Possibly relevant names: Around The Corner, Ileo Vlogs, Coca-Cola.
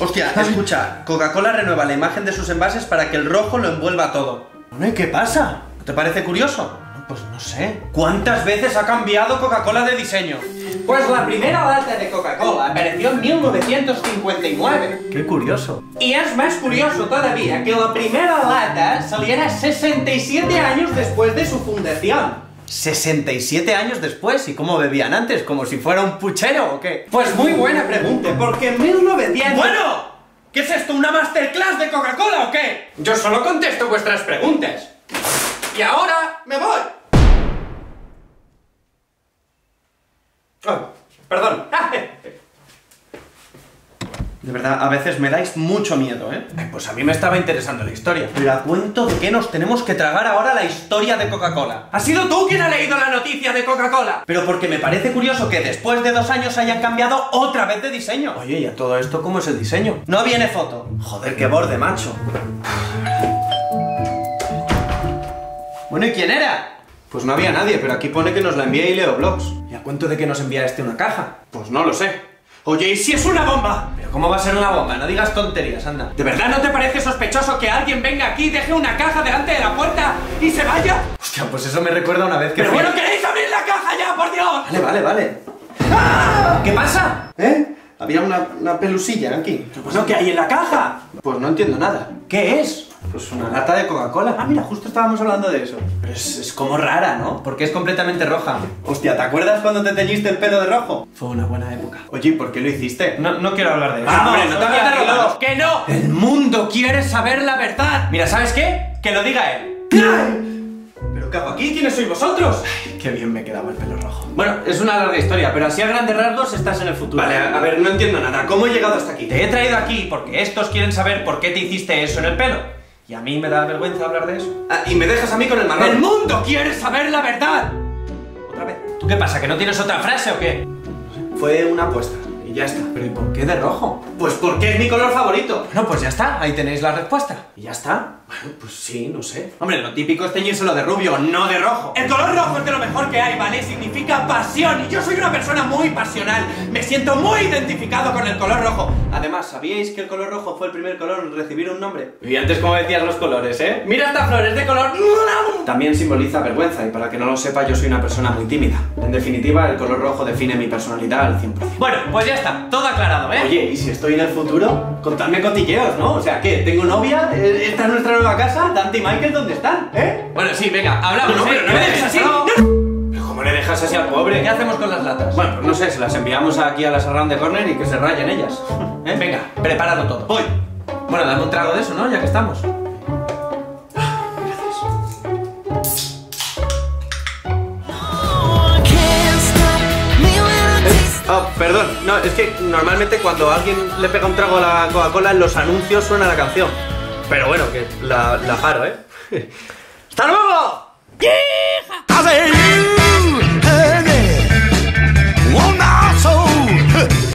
Hostia, escucha, Coca-Cola renueva la imagen de sus envases para que el rojo lo envuelva todo. ¿Y qué pasa? ¿No te parece curioso? Pues no sé. ¿Cuántas veces ha cambiado Coca-Cola de diseño? Pues la primera lata de Coca-Cola apareció en 1959. ¡Qué curioso! Y es más curioso todavía que la primera lata saliera 67 años después de su fundación. ¿67 años después? ¿Y cómo bebían antes? ¿Como si fuera un puchero o qué? Pues muy buena pregunta, porque en 1900... ¡Bueno! ¿Qué es esto? ¿Una masterclass de Coca-Cola o qué? Yo solo contesto vuestras preguntas. Y ahora me voy. Oh, perdón. De verdad, a veces me dais mucho miedo, ¿eh? Pues a mí me estaba interesando la historia. Pero a cuento de qué nos tenemos que tragar ahora la historia de Coca-Cola. ¿Has sido tú quien ha leído la noticia de Coca-Cola? Pero porque me parece curioso que después de 2 años hayan cambiado otra vez de diseño. Oye, ¿y a todo esto cómo es el diseño? No viene foto. Joder, qué borde, macho. Bueno, ¿y quién era? Pues no había nadie, pero aquí pone que nos la envía Ileo Vlogs. ¿Y a cuento de que nos envía una caja? Pues no lo sé. Oye, ¿y si es una bomba? ¿Pero cómo va a ser una bomba? No digas tonterías, anda. ¿De verdad no te parece sospechoso que alguien venga aquí, deje una caja delante de la puerta y se vaya? Hostia, pues eso me recuerda una vez que... ¡Pero bueno, queréis abrir la caja ya, por Dios! Vale. ¡Ah! ¿Qué pasa? ¿Eh? Había una pelusilla aquí. Pues no, ¿qué hay en la caja? Pues no entiendo nada. ¿Qué es? Pues una lata de Coca-Cola. Ah, mira, justo estábamos hablando de eso. Pero es como rara, ¿no? Porque es completamente roja. Hostia, ¿te acuerdas cuando te teñiste el pelo de rojo? Fue una buena época. Oye, ¿por qué lo hiciste? No quiero hablar de eso. ¡Vamos, hombre, no te metas robados! ¡Que no! ¡El mundo quiere saber la verdad! Mira, ¿sabes qué? ¡Que lo diga él! ¿Pero qué hago aquí? ¿Quiénes sois vosotros? Ay, qué bien me quedaba el pelo rojo. Bueno, es una larga historia, pero así a grandes rasgos estás en el futuro. Vale, a ver, no entiendo nada. ¿Cómo he llegado hasta aquí? Te he traído aquí porque estos quieren saber por qué te hiciste eso en el pelo. Y a mí me da vergüenza hablar de eso. Ah, y me dejas a mí con el marrón. ¡El mundo quiere saber la verdad! Otra vez. ¿Tú qué pasa? ¿Que no tienes otra frase o qué? No sé. Fue una apuesta y ya está. ¿Pero y por qué de rojo? Pues porque es mi color favorito. Bueno, pues ya está. Ahí tenéis la respuesta. ¿Y ya está? Bueno, pues sí, no sé. Hombre, lo típico es teñírselo de rubio, no de rojo. El color rojo es de lo mejor que hay, ¿vale? Significa pasión. Y yo soy una persona muy pasional. Me siento muy identificado con el color rojo. Además, ¿sabíais que el color rojo fue el primer color en recibir un nombre? Y antes, como decías, los colores, ¿eh? ¡Mira esta flor! ¡Es de color! También simboliza vergüenza. Y para que no lo sepa, yo soy una persona muy tímida. En definitiva, el color rojo define mi personalidad al 100%. Bueno, pues ya está. Todo aclarado, ¿eh? Oye, ¿y si estoy en el futuro? Contadme cotilleos, ¿no? O sea, ¿qué? ¿Tengo novia? ¿Esta es nuestra nueva casa? ¿Dante y Michael dónde están? ¿Eh? Bueno, sí, venga, hablamos. No, pero no me dejes así. ¿Pero cómo le dejas así al pobre? ¿Qué hacemos con las latas? Bueno, pues no sé, se las enviamos aquí a las Around the Corner y que se rayen ellas. ¿Eh? Venga, preparado todo. Voy. Bueno, dame un trago de eso, ¿no? Ya que estamos. Gracias. Ah, perdón. No, es que normalmente cuando alguien le pega un trago a la Coca-Cola, en los anuncios suena la canción. Pero bueno, que la paro, ¿eh? ¡Hasta luego! ¡Hija!